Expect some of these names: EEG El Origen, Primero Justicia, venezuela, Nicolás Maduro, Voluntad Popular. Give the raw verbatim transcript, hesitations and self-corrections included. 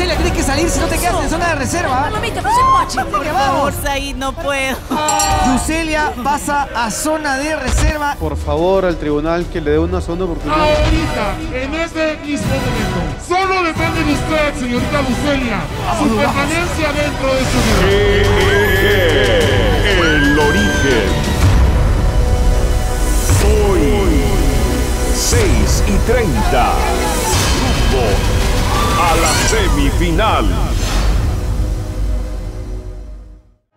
Marcela, tienes que salir, si no te quedas en zona de reserva. Mamita, no se moche. Por favor, Said, no puedo. Lucelia pasa a zona de reserva. Por favor, al tribunal que le dé una segunda oportunidad. Ahorita, en este mismo momento, solo depende de usted, señorita Lucelia, su permanencia dentro de su vida. El origen. seis y treinta, rumbo a la semifinal.